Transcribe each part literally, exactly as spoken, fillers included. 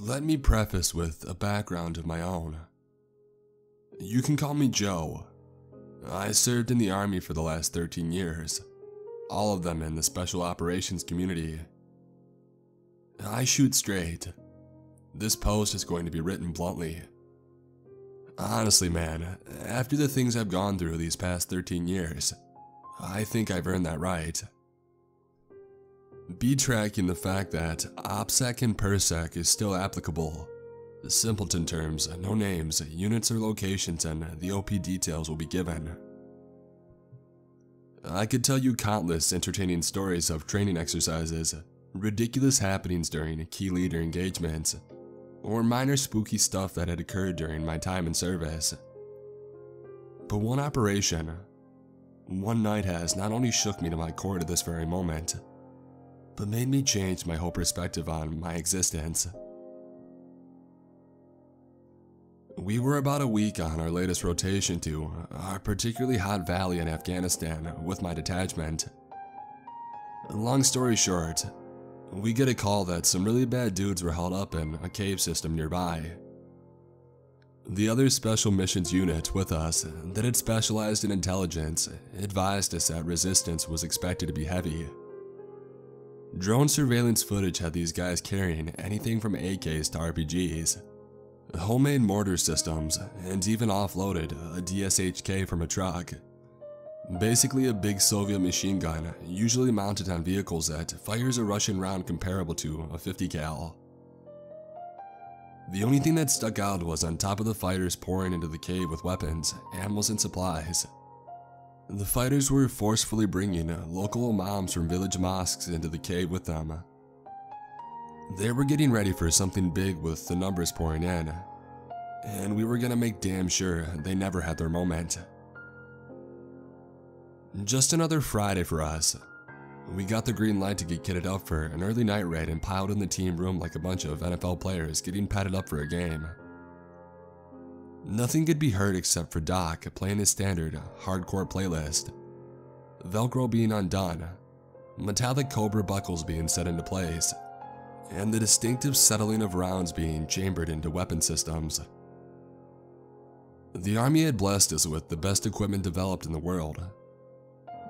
Let me preface with a background of my own. You can call me Joe. I served in the Army for the last thirteen years, all of them in the Special Operations community. I shoot straight. This post is going to be written bluntly. Honestly, man, after the things I've gone through these past thirteen years, I think I've earned that right. Be tracking the fact that OPSEC and PERSEC is still applicable. Simpleton terms, no names, units or locations, and the O P details will be given. I could tell you countless entertaining stories of training exercises, ridiculous happenings during key leader engagements, or minor spooky stuff that had occurred during my time in service. But one operation, one night has not only shook me to my core to this very moment, but made me change my whole perspective on my existence. We were about a week on our latest rotation to our particularly hot valley in Afghanistan with my detachment. Long story short, we get a call that some really bad dudes were held up in a cave system nearby. The other special missions unit with us that had specialized in intelligence advised us that resistance was expected to be heavy. Drone surveillance footage had these guys carrying anything from A Ks to R P Gs, homemade mortar systems, and even offloaded a D S H K from a truck. Basically a big Soviet machine gun, usually mounted on vehicles that fires a Russian round comparable to a fifty cal. The only thing that stuck out was on top of the fighters pouring into the cave with weapons, animals, and supplies. The fighters were forcefully bringing local imams from village mosques into the cave with them. They were getting ready for something big with the numbers pouring in, and we were gonna make damn sure they never had their moment. Just another Friday for us. We got the green light to get kitted up for an early night raid and piled in the team room like a bunch of N F L players getting padded up for a game. Nothing could be heard except for Doc playing his standard hardcore playlist, Velcro being undone, metallic cobra buckles being set into place, and the distinctive settling of rounds being chambered into weapon systems. The Army had blessed us with the best equipment developed in the world.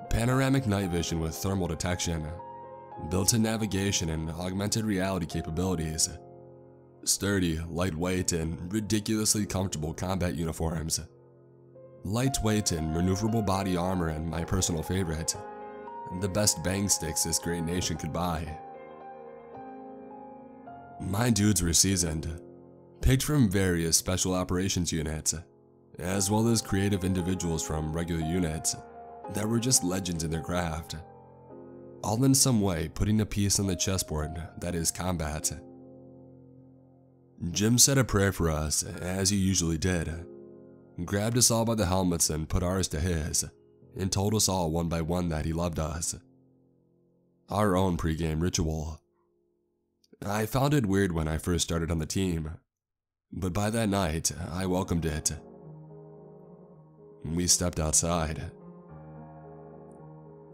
Panoramic night vision with thermal detection, built-in navigation and augmented reality capabilities, sturdy, lightweight, and ridiculously comfortable combat uniforms, lightweight and maneuverable body armor, and my personal favorite, the best bang sticks this great nation could buy. My dudes were seasoned, picked from various special operations units, as well as creative individuals from regular units that were just legends in their craft, all in some way putting a piece on the chessboard that is combat. Jim said a prayer for us, as he usually did, grabbed us all by the helmets and put ours to his, and told us all one by one that he loved us. Our own pregame ritual. I found it weird when I first started on the team, but by that night, I welcomed it. We stepped outside.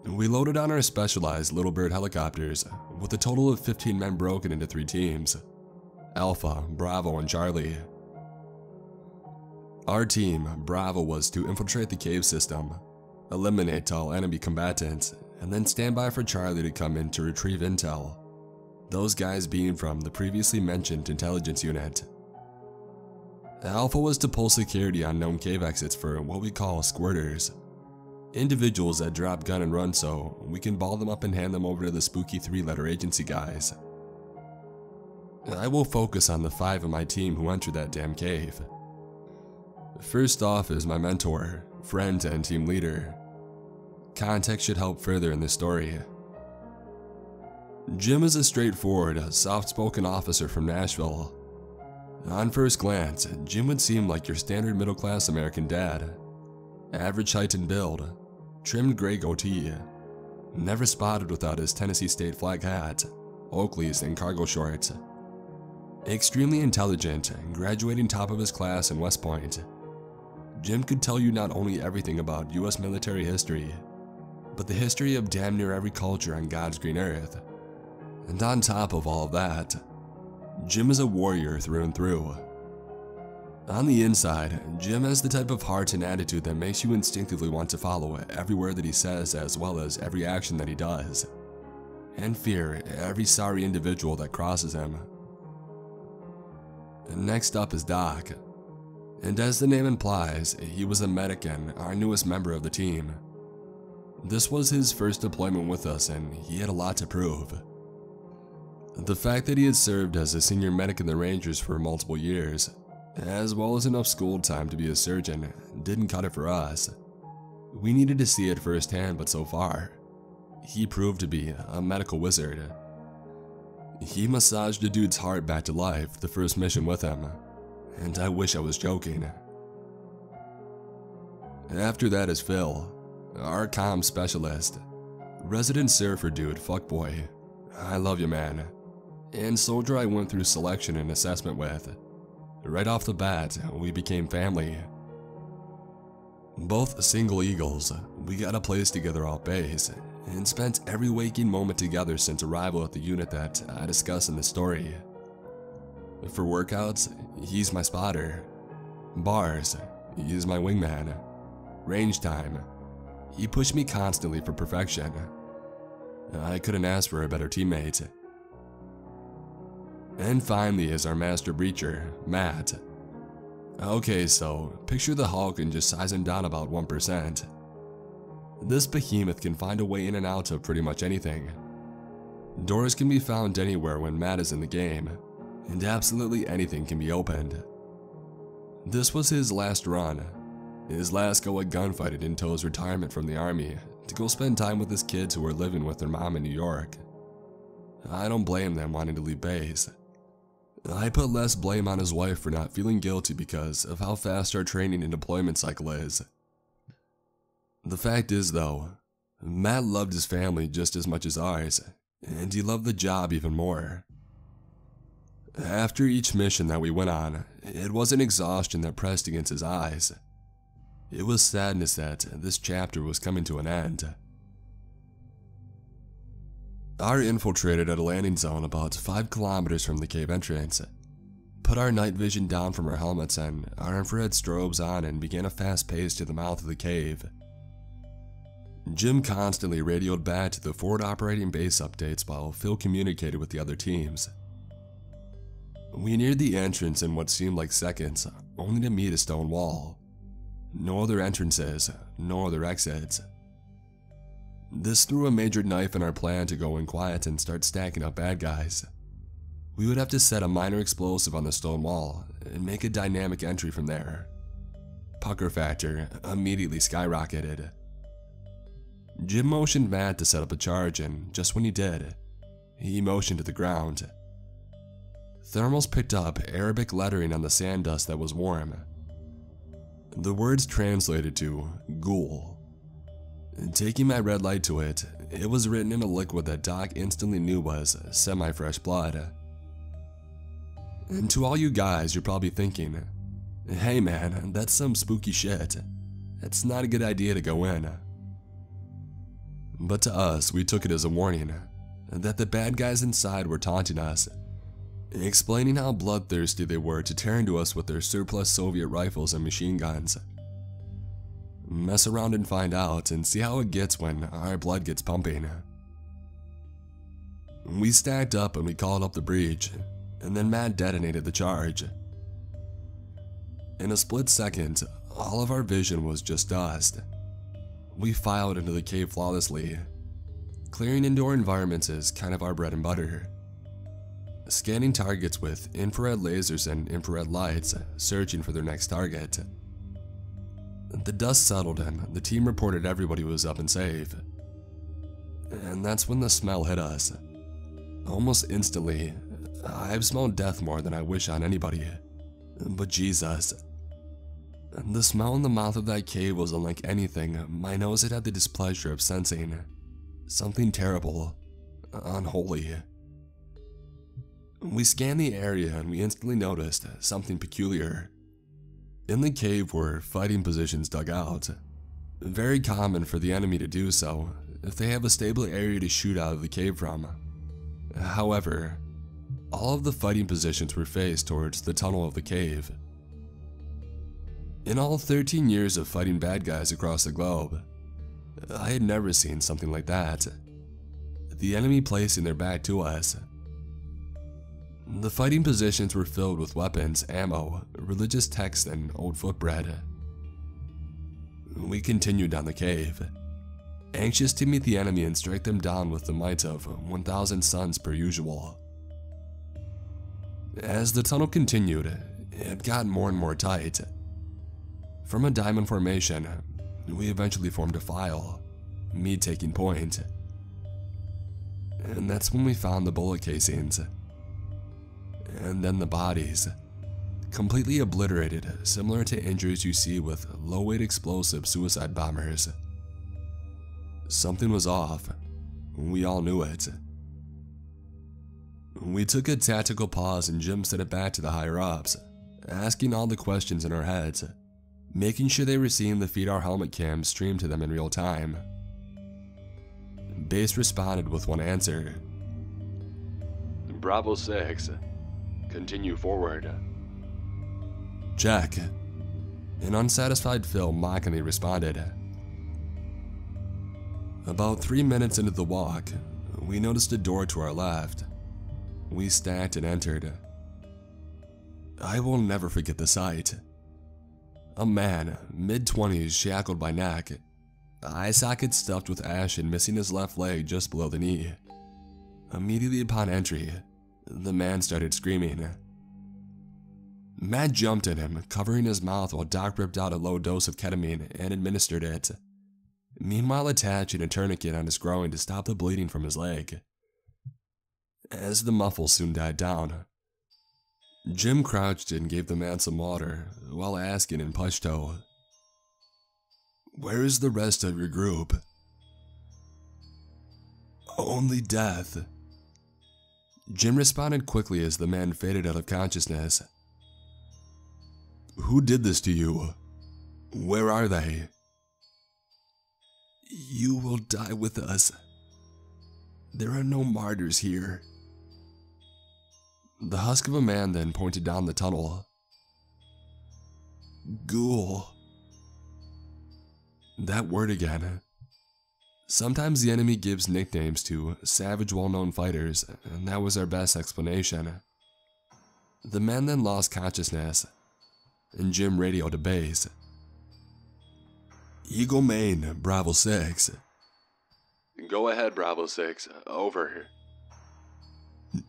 We loaded on our specialized Little Bird helicopters with a total of fifteen men broken into three teams: Alpha, Bravo, and Charlie. Our team, Bravo, was to infiltrate the cave system, eliminate all enemy combatants, and then stand by for Charlie to come in to retrieve intel, those guys being from the previously mentioned intelligence unit. Alpha was to pull security on known cave exits for what we call squirters, individuals that drop gun and run so we can ball them up and hand them over to the spooky three-letter agency guys. I will focus on the five of my team who entered that damn cave. First off is my mentor, friend, and team leader. Context should help further in this story. Jim is a straightforward, soft-spoken officer from Nashville. On first glance, Jim would seem like your standard middle-class American dad. Average height and build, trimmed gray goatee, never spotted without his Tennessee State flag hat, Oakleys, and cargo shorts. Extremely intelligent, graduating top of his class in West Point, Jim could tell you not only everything about U S military history, but the history of damn near every culture on God's green earth. And on top of all of that, Jim is a warrior through and through. On the inside, Jim has the type of heart and attitude that makes you instinctively want to follow every word that he says as well as every action that he does, and fear every sorry individual that crosses him. Next up is Doc, and as the name implies, he was a medic and our newest member of the team. This was his first deployment with us and he had a lot to prove. The fact that he had served as a senior medic in the Rangers for multiple years, as well as enough school time to be a surgeon, didn't cut it for us. We needed to see it firsthand, but so far, he proved to be a medical wizard. He massaged a dude's heart back to life the first mission with him, and I wish I was joking. After that is Phil, our comm specialist, resident surfer dude fuckboy. I love you, man. And soldier I went through selection and assessment with. Right off the bat, we became family. Both single eagles, we got a place together off base and spent every waking moment together since arrival at the unit that I discuss in the story. For workouts, he's my spotter. Bars, he's my wingman. Range time, he pushed me constantly for perfection. I couldn't ask for a better teammate. And finally is our master breacher, Matt. Okay, so picture the Hulk and just size him down about one percent. This behemoth can find a way in and out of pretty much anything. Doors can be found anywhere when Matt is in the game, and absolutely anything can be opened. This was his last run, his last go at gunfighting until his retirement from the army to go spend time with his kids who were living with their mom in New York. I don't blame them wanting to leave base. I put less blame on his wife for not feeling guilty because of how fast our training and deployment cycle is. The fact is though, Matt loved his family just as much as ours, and he loved the job even more. After each mission that we went on, it wasn't exhaustion that pressed against his eyes. It was sadness that this chapter was coming to an end. Our infiltrated at a landing zone about five kilometers from the cave entrance, put our night vision down from our helmets and our infrared strobes on and began a fast pace to the mouth of the cave. Jim constantly radioed back to the forward operating base updates while Phil communicated with the other teams. We neared the entrance in what seemed like seconds, only to meet a stone wall. No other entrances, no other exits. This threw a major knife in our plan to go in quiet and start stacking up bad guys. We would have to set a minor explosive on the stone wall and make a dynamic entry from there. Pucker factor immediately skyrocketed. Jim motioned Matt to set up a charge, and just when he did, he motioned to the ground. Thermals picked up Arabic lettering on the sand dust that was warm. The words translated to ghoul. Taking my red light to it, it was written in a liquid that Doc instantly knew was semi-fresh blood. And to all you guys, you're probably thinking, hey man, that's some spooky shit. It's not a good idea to go in. But to us, we took it as a warning that the bad guys inside were taunting us, explaining how bloodthirsty they were to tear into us with their surplus Soviet rifles and machine guns. Mess around and find out and see how it gets when our blood gets pumping. We stacked up and we called up the breach, and then Matt detonated the charge. In a split second, all of our vision was just dust. We filed into the cave flawlessly. Clearing indoor environments is kind of our bread and butter. Scanning targets with infrared lasers and infrared lights, searching for their next target. The dust settled and the team reported everybody was up and safe. And that's when the smell hit us. Almost instantly, I've smelled death more than I wish on anybody, but Jesus. The smell in the mouth of that cave was unlike anything my nose had had the displeasure of sensing. Something terrible, unholy. We scanned the area and we instantly noticed something peculiar. In the cave were fighting positions dug out. Very common for the enemy to do so if they have a stable area to shoot out of the cave from. However, All of the fighting positions were faced towards the tunnel of the cave. In all thirteen years of fighting bad guys across the globe, I had never seen something like that. The enemy placing their back to us. The fighting positions were filled with weapons, ammo, religious texts, and old footbread. We continued down the cave, anxious to meet the enemy and strike them down with the might of one thousand suns per usual. As the tunnel continued, it got more and more tight. From a diamond formation, we eventually formed a file, me taking point. And that's when we found the bullet casings. And then the bodies, completely obliterated, similar to injuries you see with low-weight explosive suicide bombers. Something was off. We all knew it. We took a tactical pause and Jim sent it back to the higher-ups, asking all the questions in our heads, making sure they were seeing the Feed Our Helmet cam streamed to them in real time. Base responded with one answer. Bravo six. Continue forward. Check. An unsatisfied Phil mockingly responded. About three minutes into the walk, we noticed a door to our left. We stacked and entered. I will never forget the sight. A man, mid-twenties, shackled by neck, eye socket stuffed with ash and missing his left leg just below the knee. Immediately upon entry, the man started screaming. Matt jumped at him, covering his mouth while Doc ripped out a low dose of ketamine and administered it, meanwhile attaching a tourniquet on his groin to stop the bleeding from his leg. As the muffle soon died down, Jim crouched and gave the man some water while asking in Pashto, "Where is the rest of your group?" "Only death," Jim responded quickly as the man faded out of consciousness. "Who did this to you? Where are they?" "You will die with us. There are no martyrs here." The husk of a man then pointed down the tunnel. "Ghoul." That word again. Sometimes the enemy gives nicknames to savage well-known fighters, and that was our best explanation. The man then lost consciousness, and Jim radioed to base. "Eagle Maine, Bravo six. Go ahead, Bravo six. Over.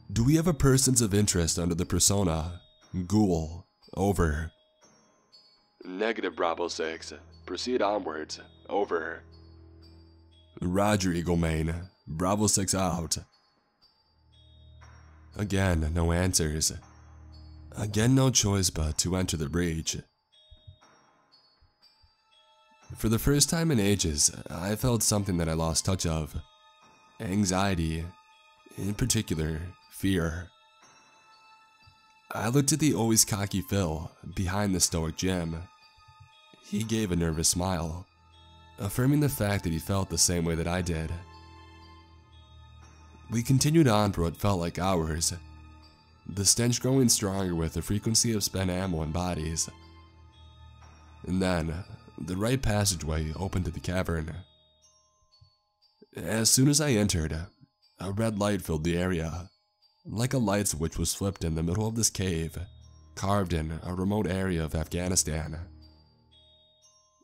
Do we have a persons of interest under the persona Ghoul? Over." "Negative, Bravo six. Proceed onwards. Over." "Roger, Eagle Maine. Bravo six out." Again, no answers. Again, no choice but to enter the breach. For the first time in ages, I felt something that I lost touch of. Anxiety. In particular, fear. I looked at the always cocky Phil, behind the stoic Jim. He gave a nervous smile, affirming the fact that he felt the same way that I did. We continued on for what felt like hours, the stench growing stronger with the frequency of spent ammo and bodies. And then, the right passageway opened to the cavern. As soon as I entered, a red light filled the area, like a light switch was flipped in the middle of this cave, carved in a remote area of Afghanistan.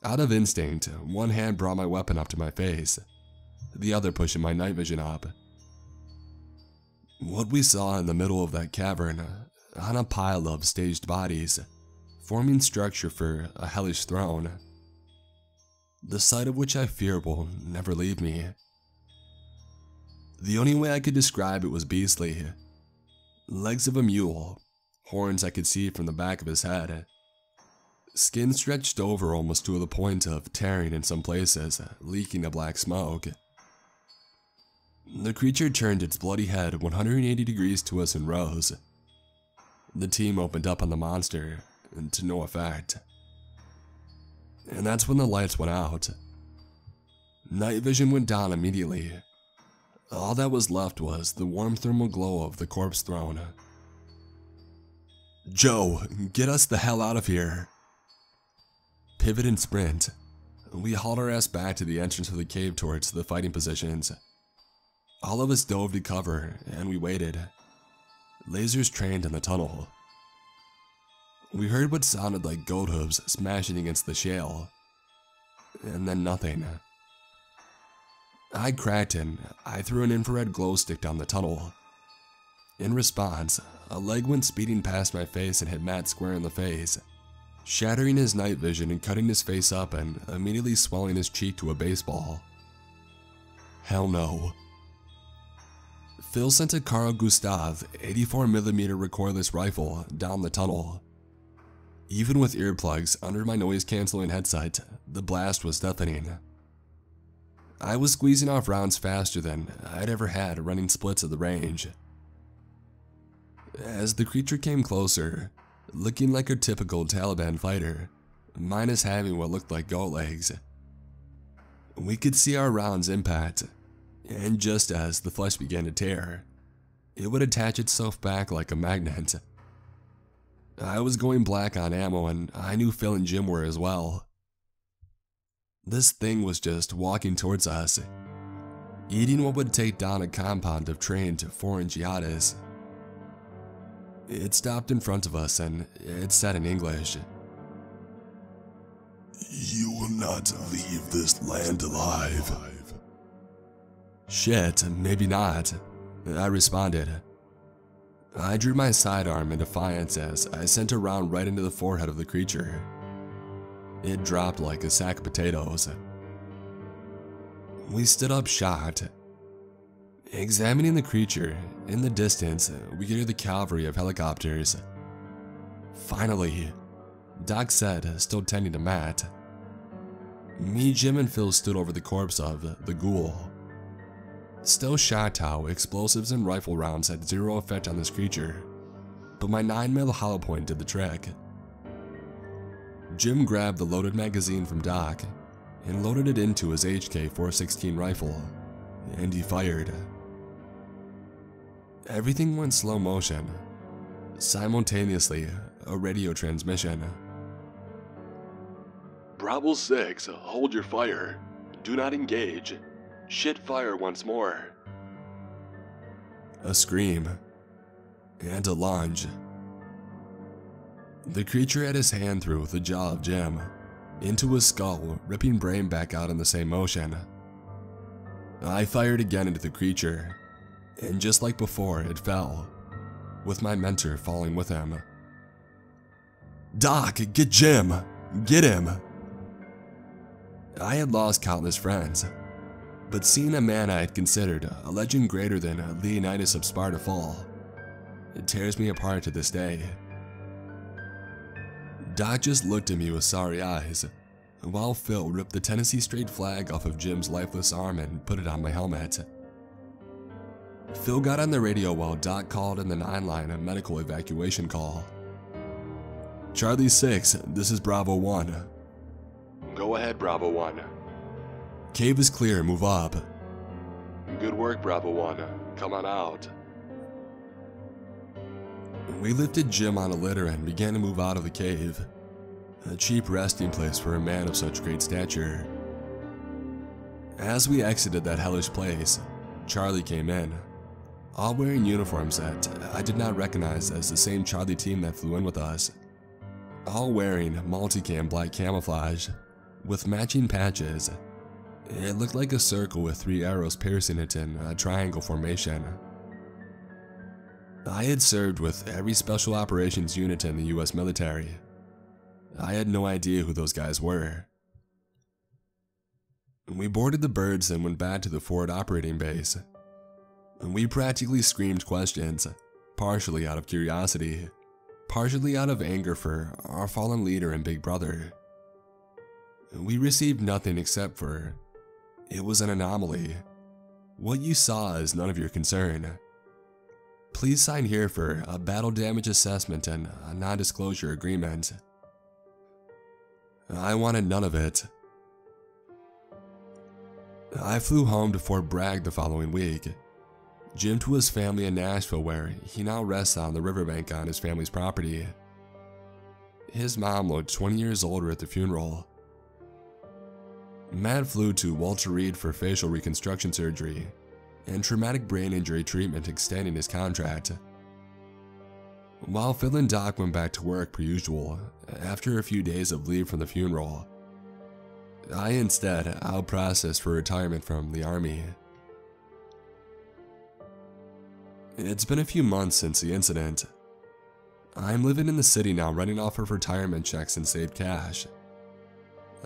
Out of instinct, one hand brought my weapon up to my face, the other pushing my night vision up. What we saw in the middle of that cavern, on a pile of staged bodies, forming structure for a hellish throne, the sight of which I fear will never leave me. The only way I could describe it was beastly. Legs of a mule, horns I could see from the back of his head, skin stretched over almost to the point of tearing in some places, leaking a black smoke. The creature turned its bloody head one hundred eighty degrees to us and rose. The team opened up on the monster, and to no effect. And that's when the lights went out. Night vision went down immediately. All that was left was the warm thermal glow of the corpse throne, Joe, get us the hell out of here. Pivot and sprint. We hauled our ass back to the entrance of the cave towards the fighting positions. All of us dove to cover, and we waited. Lasers trained in the tunnel. We heard what sounded like goat hooves smashing against the shale. And then nothing. I cracked and I threw an infrared glow stick down the tunnel. In response, a leg went speeding past my face and hit Matt square in the face, shattering his night vision and cutting his face up and immediately swelling his cheek to a baseball. Hell no. Phil sent a Carl Gustav eighty-four millimeter recoilless rifle down the tunnel. Even with earplugs under my noise-canceling headset, the blast was deafening. I was squeezing off rounds faster than I'd ever had running splits of the range. As the creature came closer, looking like a typical Taliban fighter, minus having what looked like goat legs, we could see our rounds impact, and just as the flesh began to tear, it would attach itself back like a magnet. I was going black on ammo and I knew Phil and Jim were as well. This thing was just walking towards us, eating what would take down a compound of trained foreign jihadists. It stopped in front of us and it said in English, "You will not leave this land alive." Shit, maybe not, I responded. I drew my sidearm in defiance as I sent a round right into the forehead of the creature. It dropped like a sack of potatoes. We stood up shocked. Examining the creature, in the distance, we could hear the cavalry of helicopters. Finally, Doc said, still tending to Matt. Me, Jim, and Phil stood over the corpse of the ghoul. Still shocked how explosives and rifle rounds had zero effect on this creature, but my nine millimeter hollow point did the trick. Jim grabbed the loaded magazine from Doc and loaded it into his H K four sixteen rifle, and he fired. Everything went slow motion, simultaneously a radio transmission. Bravo six, hold your fire. Do not engage. Shit fire once more. A scream. And a lunge. The creature had his hand through the jaw of Jim, into his skull, ripping brain back out in the same motion. I fired again into the creature, and just like before, it fell, with my mentor falling with him. Doc, get Jim! Get him! I had lost countless friends, but seeing a man I had considered a legend greater than Leonidas of Sparta fall, it tears me apart to this day. Doc just looked at me with sorry eyes, while Phil ripped the Tennessee State flag off of Jim's lifeless arm and put it on my helmet. Phil got on the radio while Doc called in the nine line a medical evacuation call. Charlie six, this is Bravo one. Go ahead, Bravo one. Cave is clear, move up. Good work, Bravo one, come on out. We lifted Jim on a litter and began to move out of the cave, a cheap resting place for a man of such great stature. As we exited that hellish place, Charlie came in, all wearing uniforms that I did not recognize as the same Charlie team that flew in with us, all wearing multicam black camouflage with matching patches. It looked like a circle with three arrows piercing it in a triangle formation. I had served with every special operations unit in the U S military. I had no idea who those guys were. We boarded the birds and went back to the forward operating base. We practically screamed questions, partially out of curiosity, partially out of anger for our fallen leader and big brother. We received nothing except for, it was an anomaly. What you saw is none of your concern. Please sign here for a battle damage assessment and a non-disclosure agreement. I wanted none of it. I flew home to Fort Bragg the following week. Jim to his family in Nashville, where he now rests on the riverbank on his family's property. His mom looked twenty years older at the funeral. Matt flew to Walter Reed for facial reconstruction surgery and traumatic brain injury treatment, extending his contract. While Phil and Doc went back to work per usual after a few days of leave from the funeral, I instead out-processed for retirement from the Army. It's been a few months since the incident. I'm living in the city now, running off of retirement checks and saved cash.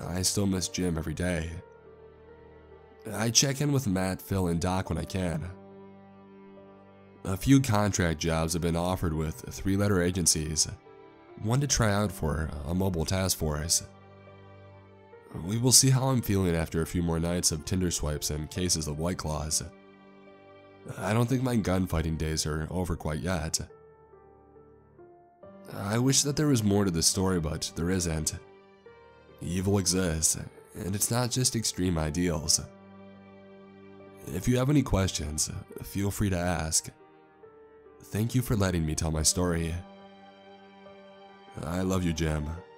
I still miss Jim every day. I check in with Matt, Phil, and Doc when I can. A few contract jobs have been offered with three-letter agencies, one to try out for a mobile task force. We will see how I'm feeling after a few more nights of Tinder swipes and cases of White Claws. I don't think my gunfighting days are over quite yet. I wish that there was more to the story, but there isn't. Evil exists, and it's not just extreme ideals. If you have any questions, feel free to ask. Thank you for letting me tell my story. I love you, Jim.